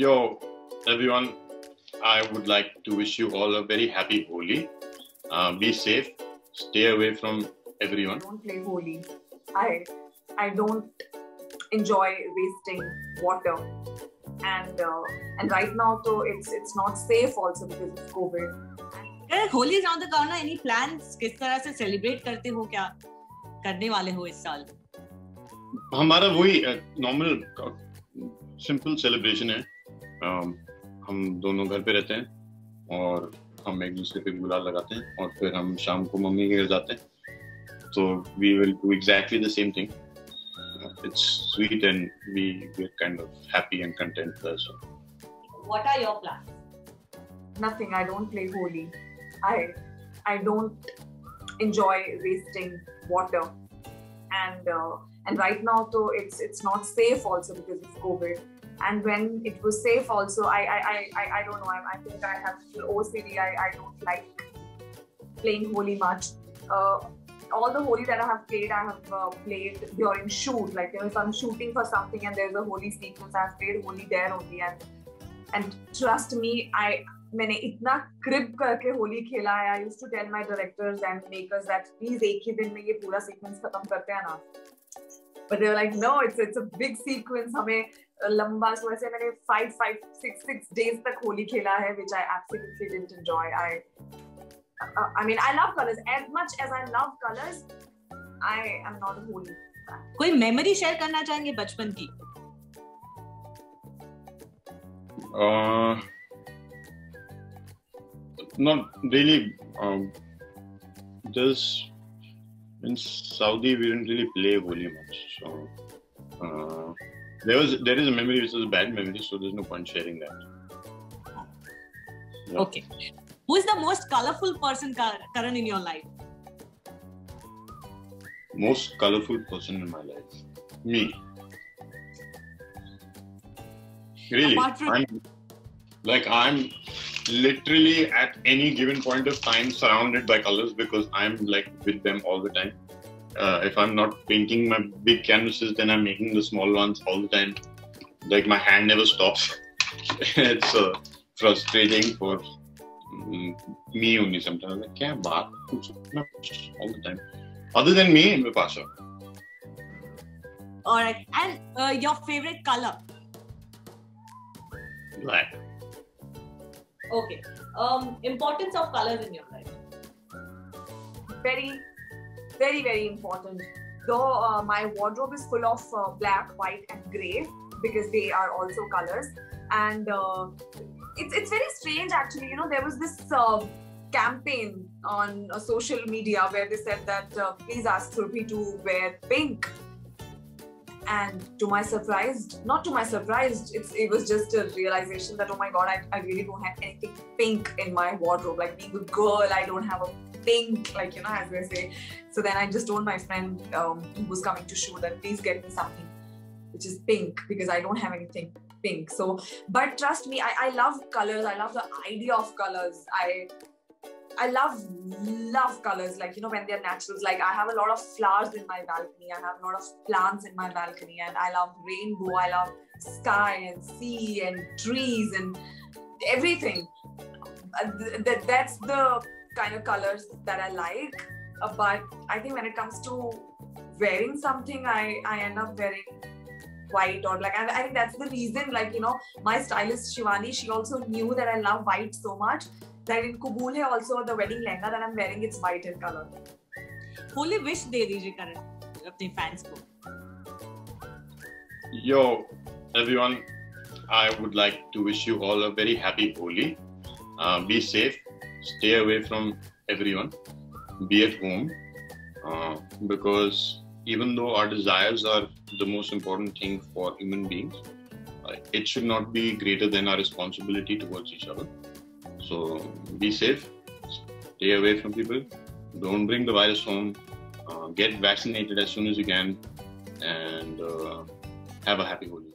Yo, everyone, I would like to wish you all a very happy Holi. Be safe, stay away from everyone. I don't play Holi. I don't enjoy wasting water. And right now, though, it's not safe also because of COVID. Holi is around the corner. Any plans? किस तरह से celebrate करते हो, क्या करने वाले हो इस साल? हमारा वही normal simple celebration है. हम दोनों घर पे रहते हैं और हम एक दूसरे पे गुलाल लगाते हैं और फिर हम शाम को मम्मी के घर जाते हैं. So we will do exactly the same thing. It's sweet and we're kind of happy and content also. What are your plans? Nothing. I don't play Holi. I don't enjoy wasting water. And right now, though, it's not safe also because of COVID. And when it was safe also, I don't know. I think I have OCD. I don't like playing Holi much. All the Holi that I have played during shoot. Like, you know, if I'm shooting for something and there's a Holi sequence, I've played Holi there only. And trust me, मैंने इतना क्रिप करके होली खेला है. I used to tell my directors and makers that please एक ही दिन में ये पूरा sequence खत्म करते हैं ना. But they were like, no, it's a big sequence. हमें लंबा सो ऐसे मैंने 5, 6 days तक होली खेला है, which I absolutely didn't enjoy. I mean, I love colors as much as I love colors. I am not a holy fan. कोई memory share करना चाहेंगे बचपन की? Not really. Just in Saudi, we didn't really play Holi much. So there is a memory which is a bad memory. So there's no point sharing that. Yeah. Okay. Who is the most colorful person current in your life? Most colorful person in my life, me. Really, I'm literally at any given point of time surrounded by colors because I'm like with them all the time. If I'm not painting my big canvases, then I'm making the small ones all the time. Like, my hand never stops. It's frustrating for me only sometimes. Like, kya baat? All the time. Other than me, I'm Vipasha. All right. And your favorite color? Black. Okay. Importance of colors in your life? Very, very, very important. Though my wardrobe is full of black, white, and grey because they are also colors. And it's very strange actually. You know, there was this campaign on social media where they said that please ask Surbhi to wear pink. And not to my surprise, it was just a realization that, oh my God, I really don't have anything pink in my wardrobe. Like, being a girl, I don't have a pink, like, you know, as they say. So then I just told my friend who's coming to shoot that please get me something which is pink because I don't have anything pink. So, but trust me, I love colors. I love the idea of colors. I love colors, like, you know, when they're naturals. Like, I have a lot of flowers in my balcony. I have a lot of plants in my balcony, and I love rainbow. I love sky and sea and trees and everything. That's the kind of colors that I like. But I think when it comes to wearing something, I end up wearing white, or like, I think that's the reason, like, you know, my stylist Shivani, she also knew that I love white so much. That in Qubool Hai also, the wedding lehenga that I'm wearing, it's white in color. Holi wish de dijiye karan apne fans ko. Yo, everyone, I would like to wish you all a very happy Holi. Be safe, stay away from everyone, be at home, because even though our desires are the most important thing for human beings, it should not be greater than our responsibility towards each other. So be safe, stay away from people, don't bring the virus home, get vaccinated as soon as you can, and have a happy Holi.